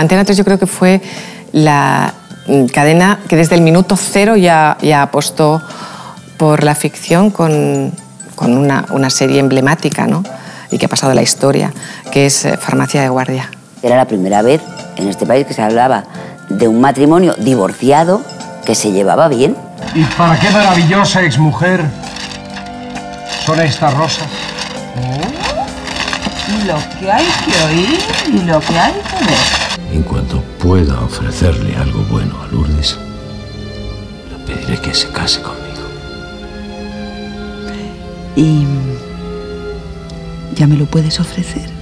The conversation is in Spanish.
Antena 3 yo creo que fue la cadena que desde el minuto cero ya apostó por la ficción con una serie emblemática, ¿no? Y que ha pasado a la historia, que es Farmacia de Guardia. Era la primera vez en este país que se hablaba de un matrimonio divorciado que se llevaba bien. ¿Y para qué maravillosa exmujer son estas rosas? Oh, lo que hay que oír y lo que hay que ver. En cuanto pueda ofrecerle algo bueno a Lourdes, le pediré que se case conmigo. ¿Y ya me lo puedes ofrecer?